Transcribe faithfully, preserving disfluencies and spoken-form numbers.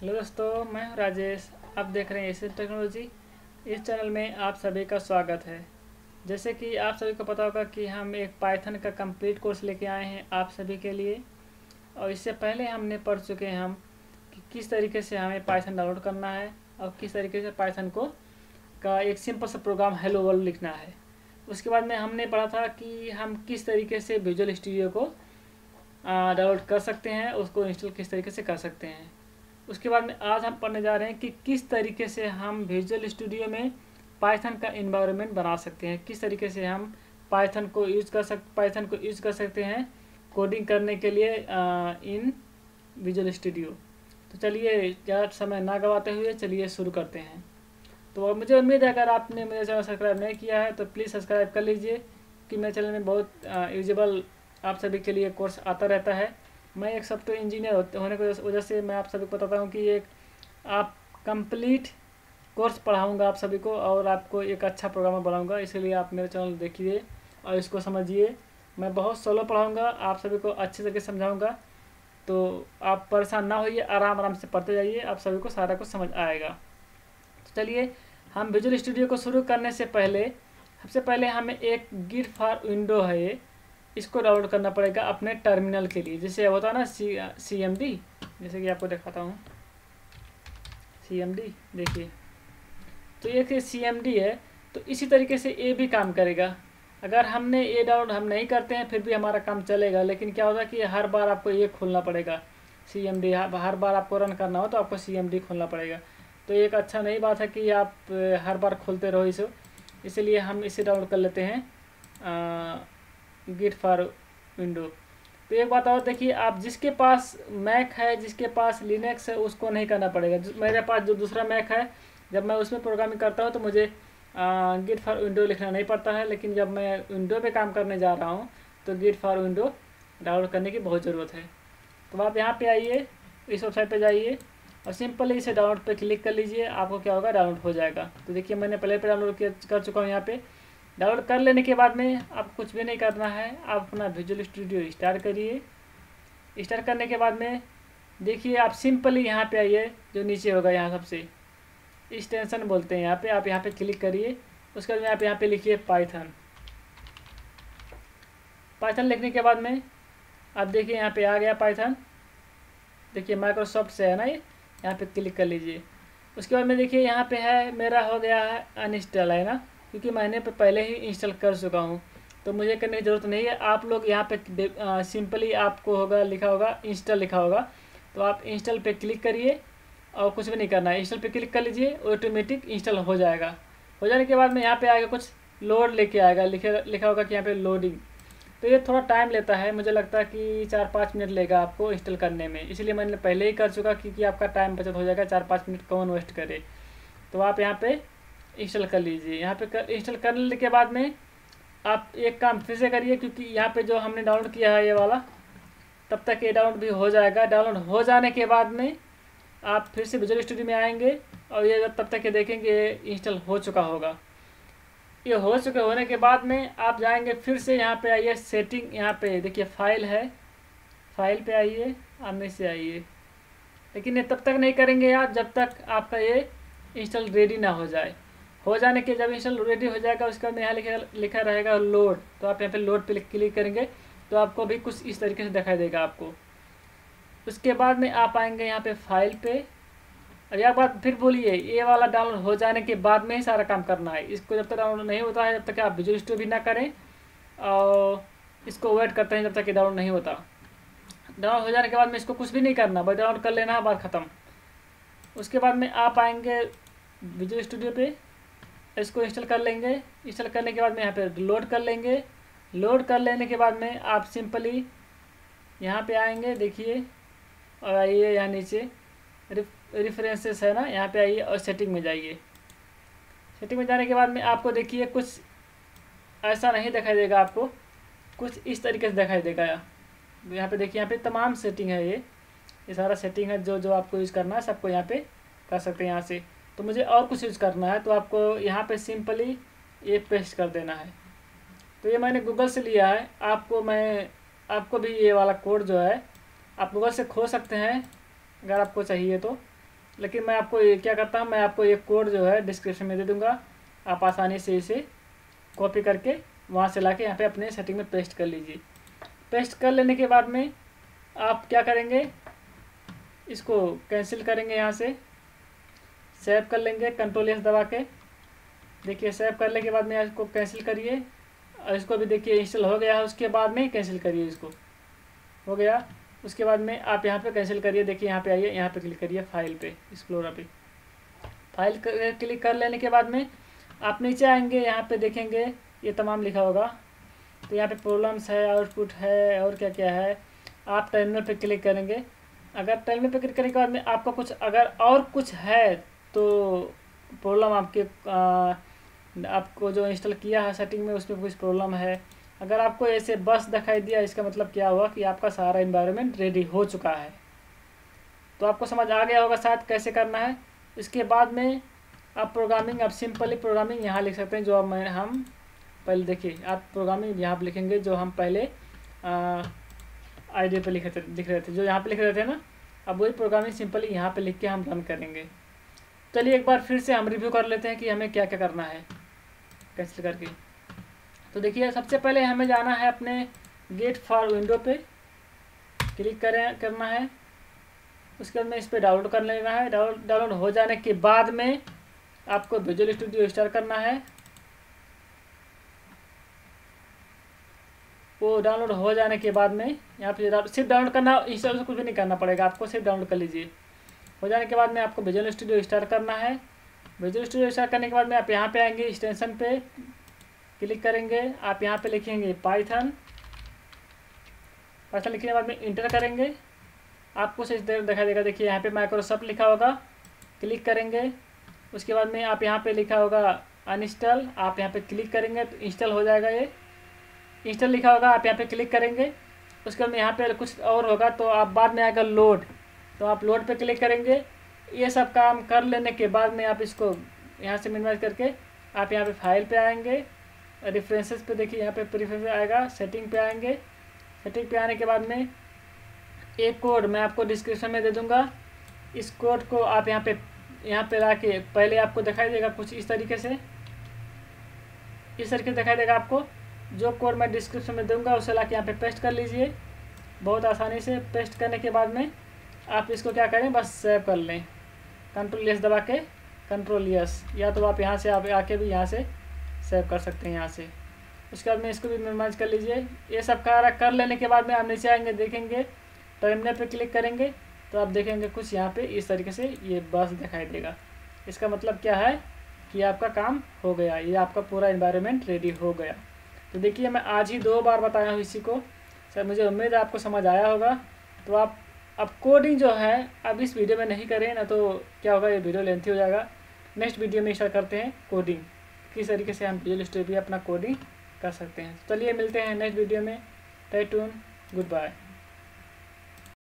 Hello दोस्तों, मैं हूं राजेश। आप देख रहे हैं एस एन टेक्नोलॉजी। इस चैनल में आप सभी का स्वागत है। जैसे कि आप सभी को पता होगा कि हम एक पाइथन का कंप्लीट कोर्स लेके आए हैं आप सभी के लिए, और इससे पहले हमने पढ़ चुके हैं हम कि किस तरीके से हमें पाइथन डाउनलोड करना है और किस तरीके से पाइथन को का एक सिंपल सा प्रोग्राम हेलो वर्ल्ड लिखना है। उसके बाद में हमने पढ़ा था कि हम किस तरीके से विजुअल स्टूडियो को डाउनलोड कर सकते हैं, उसको इंस्टॉल किस तरीके से कर सकते हैं। उसके बाद में आज हम पढ़ने जा रहे हैं कि किस तरीके से हम विजुअल स्टूडियो में पाइथन का इन्वायरमेंट बना सकते हैं, किस तरीके से हम पाइथन को यूज़ कर सक पाइथन को यूज़ कर सकते हैं कोडिंग करने के लिए आ, इन विजुअल स्टूडियो। तो चलिए ज़्यादा समय ना गवाते हुए चलिए शुरू करते हैं। तो मुझे उम्मीद है अगर आपने मेरा चैनल सब्सक्राइब नहीं किया है तो प्लीज़ सब्सक्राइब कर लीजिए कि मेरे चैनल में बहुत यूजेबल आप सभी के लिए कोर्स आता रहता है। मैं एक सॉफ्टवेयर इंजीनियर होने की वजह से मैं आप सभी को बताता हूँ कि एक आप कंप्लीट कोर्स पढ़ाऊँगा आप सभी को और आपको एक अच्छा प्रोग्रामर बनाऊँगा। इसलिए आप मेरे चैनल देखिए और इसको समझिए। मैं बहुत सोलो पढ़ाऊँगा, आप सभी को अच्छे तरीके से समझाऊँगा, तो आप परेशान ना होइए, आराम आराम से पढ़ते जाइए, आप सभी को सारा कुछ समझ आएगा। तो चलिए हम विजुअल स्टूडियो को शुरू करने से पहले सबसे पहले हमें एक गिट फॉर विंडो है, इसको डाउनलोड करना पड़ेगा अपने टर्मिनल के लिए। जैसे होता है ना सी एम डी, जैसे कि आपको दिखाता हूँ सी एम डी। देखिए तो ये सी एम डी है, तो इसी तरीके से ये भी काम करेगा। अगर हमने ये डाउनलोड हम नहीं करते हैं फिर भी हमारा काम चलेगा, लेकिन क्या होता है कि हर बार आपको ये खोलना पड़ेगा सी एम डी। हर बार आपको रन करना हो तो आपको सी एम डी खोलना पड़ेगा, तो एक अच्छा नई बात है कि आप हर बार खोलते रहो इसे। इसलिए हम इसे डाउनलोड कर लेते हैं आ, गिट फॉर विंडो। तो एक बात और देखिए, आप जिसके पास मैक है, जिसके पास लिनक्स है, उसको नहीं करना पड़ेगा। मेरे पास जो दूसरा मैक है, जब मैं उसमें प्रोग्रामिंग करता हूँ तो मुझे गिट फॉर विंडो लिखना नहीं पड़ता है, लेकिन जब मैं विंडो पे काम करने जा रहा हूँ तो गिट फॉर विंडो डाउनलोड करने की बहुत ज़रूरत है। तो आप यहाँ पर आइए, इस वेबसाइट पर जाइए और सिंपली इसे डाउनलोड पर क्लिक कर लीजिए। आपको क्या होगा, डाउनलोड हो जाएगा। तो देखिए मैंने पहले पे डाउनलोड कर चुका हूँ। यहाँ पर डाउनलोड कर लेने के बाद में आप कुछ भी नहीं करना है, आप अपना विजुअल स्टूडियो स्टार्ट करिए। स्टार्ट करने के बाद में देखिए आप सिंपली यहाँ पे आइए, जो नीचे होगा यहाँ सबसे एक्सटेंशन बोलते हैं, यहाँ पे आप यहाँ पे क्लिक करिए। उसके बाद में आप यहाँ पे लिखिए पाइथन। पाइथन लिखने के बाद में आप देखिए यहाँ पे आ गया पाइथन। देखिए माइक्रोसॉफ्ट से है ना, ये यहाँ पर क्लिक कर लीजिए। उसके बाद में देखिए यहाँ पर है मेरा हो गया है अनइंस्टॉल, है ना, क्योंकि मैंने पे पहले ही इंस्टॉल कर चुका हूँ तो मुझे करने की ज़रूरत नहीं है। आप लोग यहाँ पे आ, सिंपली आपको होगा लिखा होगा इंस्टॉल लिखा होगा, तो आप इंस्टॉल पे क्लिक करिए और कुछ भी नहीं करना है। इंस्टॉल पे क्लिक कर लीजिए, ऑटोमेटिक इंस्टॉल हो जाएगा। हो जाने के बाद में यहाँ पे आएगा कुछ लोड लेके आएगा, लिखे लिखा होगा कि यहाँ पर लोडिंग। तो ये थोड़ा टाइम लेता है, मुझे लगता है कि चार पाँच मिनट लेगा आपको इंस्टॉल करने में, इसलिए मैंने पहले ही कर चुका क्योंकि आपका टाइम बचत हो जाएगा। चार पाँच मिनट कौन वेस्ट करे। तो आप यहाँ पर इंस्टॉल कर लीजिए। यहाँ पे इंस्टॉल करने के बाद में आप एक काम फिर से करिए, क्योंकि यहाँ पे जो हमने डाउनलोड किया है ये वाला, तब तक ये डाउनलोड भी हो जाएगा। डाउनलोड हो जाने के बाद में आप फिर से विजुअल स्टूडियो में आएंगे और ये तब तक ये देखेंगे इंस्टॉल हो चुका होगा। ये हो चुके होने के बाद में आप जाएंगे फिर से यहाँ पर आइए सेटिंग, यहाँ पर देखिए फाइल है, फाइल पर आइए, आने से आइए। लेकिन ये तब तक नहीं करेंगे आप जब तक आपका ये इंस्टॉल रेडी ना हो जाए। हो जाने के जब इंस्टॉल रेडी हो जाएगा उसके बाद में यहाँ लिखा लिखा रहेगा लोड, तो आप यहाँ पे लोड पे क्लिक करेंगे तो आपको भी कुछ इस तरीके से दिखाई देगा आपको। उसके बाद में आप आएंगे यहाँ पे फाइल पे, और यह बात फिर बोलिए ये वाला डाउनलोड हो जाने के बाद में ही सारा काम करना है। इसको जब तक डाउनलोड नहीं होता है जब तक आप विजुअल स्टूडियो भी ना करें, और इसको वेट करते हैं जब तक ये डाउनलोड नहीं होता। डाउनलोड हो जाने के बाद में इसको कुछ भी नहीं करना, बस डाउनलोड कर लेना है, बात ख़त्म। उसके बाद में आप आएँगे विजुअल स्टूडियो पर, इसको इंस्टॉल कर लेंगे। इंस्टॉल करने के बाद में यहाँ पे लोड कर लेंगे। लोड कर लेने के बाद में आप सिंपली यहाँ पे आएंगे, देखिए, और आइए यहाँ नीचे रिफरेंसेस है ना, यहाँ पे आइए और सेटिंग में जाइए। सेटिंग में जाने के बाद में आपको देखिए कुछ ऐसा नहीं दिखाई देगा, आपको कुछ इस तरीके से दिखाई देगा। यहाँ पे देखिए यहाँ पे तमाम सेटिंग है, ये ये सारा सेटिंग है, जो जो आपको यूज़ करना है सबको यहाँ पे कर सकते हैं। यहाँ से तो मुझे और कुछ यूज़ करना है तो आपको यहाँ पे सिंपली ये पेस्ट कर देना है। तो ये मैंने गूगल से लिया है, आपको मैं आपको भी ये वाला कोड जो है आप गूगल से खोज सकते हैं अगर आपको चाहिए तो। लेकिन मैं आपको क्या करता हूँ, मैं आपको एक कोड जो है डिस्क्रिप्शन में दे दूँगा, आप आसानी से इसे कॉपी करके वहाँ से लाके यहाँ पे अपने सेटिंग में पेस्ट कर लीजिए। पेस्ट कर लेने के बाद में आप क्या करेंगे, इसको कैंसिल करेंगे, यहाँ से सेव कर लेंगे कंट्रोल एस दबा के। देखिए सेव करने के बाद में इसको कैंसिल करिए, और इसको भी देखिए इंस्टॉल हो गया है, उसके बाद में कैंसिल करिए, इसको हो गया। उसके बाद में आप यहाँ पे कैंसिल करिए, देखिए यहाँ पे आइए, यहाँ पे क्लिक करिए फाइल पे, एक्सप्लोरर पे फाइल क्लिक कर लेने के बाद में आप नीचे आएंगे, यहाँ पे देखेंगे ये तमाम लिखा होगा, तो यहाँ पे प्रॉब्लम्स है, आउटपुट है, और क्या क्या है। आप टर्मिनल पे क्लिक करेंगे, अगर टर्मिनल पे क्लिक करने के बाद में आपका कुछ अगर और कुछ है तो प्रॉब्लम आपके आ, आपको जो इंस्टॉल किया है सेटिंग में उसमें कुछ प्रॉब्लम है। अगर आपको ऐसे बस दिखाई दिया, इसका मतलब क्या हुआ कि आपका सारा एनवायरनमेंट रेडी हो चुका है। तो आपको समझ आ गया होगा शायद कैसे करना है। इसके बाद में आप प्रोग्रामिंग, आप सिंपली प्रोग्रामिंग यहाँ लिख सकते हैं जो मैं हम पहले देखिए आप प्रोग्रामिंग यहाँ पर लिखेंगे जो हम पहले आईडी पर लिख रहे लिख रहे थे जो यहाँ पर लिख रहे थे ना, अब वही प्रोग्रामिंग सिंपली यहाँ पर लिख के हम रन करेंगे। चलिए एक बार फिर से हम रिव्यू कर लेते हैं कि हमें क्या क्या करना है कैंसिल करके। तो देखिए सबसे पहले हमें जाना है अपने गेट फॉर विंडो पे क्लिक करें करना है, उसके बाद में इस पर डाउनलोड कर लेना है। डाउनलोड डाउनलोड हो जाने के बाद में आपको विजुअल स्टूडियो इंस्टॉल करना है। वो डाउनलोड हो जाने के बाद में यहाँ पर सिर्फ डाउनलोड करना, इंस्टॉल कुछ भी नहीं करना पड़ेगा आपको, सिर्फ डाउनलोड कर लीजिए। हो जाने के बाद में आपको विजुअल स्टूडियो स्टार्ट करना है। विजुअल स्टूडियो स्टार्ट करने के बाद में आप यहाँ पे आएंगे, एक्सटेंशन पे क्लिक करेंगे, आप यहाँ पे लिखेंगे पाइथन। पाइथन लिखने के बाद में इंटर करेंगे, आपको कुछ दिखाई देगा, देखिए यहाँ पे माइक्रोसॉफ्ट लिखा होगा, क्लिक करेंगे। उसके बाद में आप यहाँ पर लिखा होगा अनइंस्टॉल, आप यहाँ पर क्लिक करेंगे तो इंस्टॉल हो जाएगा। ये इंस्टॉल लिखा होगा, आप यहाँ पर क्लिक करेंगे। उसके बाद में यहाँ पर कुछ और होगा तो आप बाद में आएगा लोड, तो आप लोड पे क्लिक करेंगे। ये सब काम कर लेने के बाद में आप इसको यहाँ से मिनिमाइज करके आप यहाँ पे फाइल पे आएंगे, रेफरेंसेस पे देखिए यहाँ पे प्रीफरेंस आएगा, सेटिंग पे आएंगे। सेटिंग पे आने के बाद में एक कोड मैं आपको डिस्क्रिप्शन में दे दूँगा, इस कोड को आप यहाँ पे यहाँ पे ला के पहले आपको दिखाई देगा कुछ इस तरीके से, इस तरीके से दिखाई देगा आपको। जो कोड मैं डिस्क्रिप्शन में दूँगा उसे ला के यहाँ पर पेस्ट कर लीजिए बहुत आसानी से। पेस्ट करने के बाद में आप इसको क्या करें, बस सेव कर लें कंट्रोल एस दबा के, कंट्रोल एस, या तो आप यहाँ से आप आके भी यहाँ से सेव कर सकते हैं यहाँ से। उसके बाद में इसको भी मिनिमाइज कर लीजिए। ये सब कार्य कर लेने के बाद में आप नीचे आएंगे, देखेंगे टर्मिनल पे क्लिक करेंगे तो आप देखेंगे कुछ यहाँ पे इस तरीके से ये बस दिखाई देगा। इसका मतलब क्या है कि आपका काम हो गया, ये आपका पूरा एनवायरनमेंट रेडी हो गया। तो देखिए मैं आज ही दो बार बताया हूँ इसी को सर, मुझे उम्मीद है आपको समझ आया होगा। तो आप अब कोडिंग जो है अब इस वीडियो में नहीं करें ना, तो क्या होगा ये वीडियो लेंथी हो जाएगा। नेक्स्ट वीडियो में स्टार्ट करते हैं कोडिंग, किस तरीके से हम विजुअल स्टूडियो अपना कोडिंग कर सकते हैं। चलिए मिलते हैं नेक्स्ट वीडियो में, स्टे ट्यून, गुड बाय।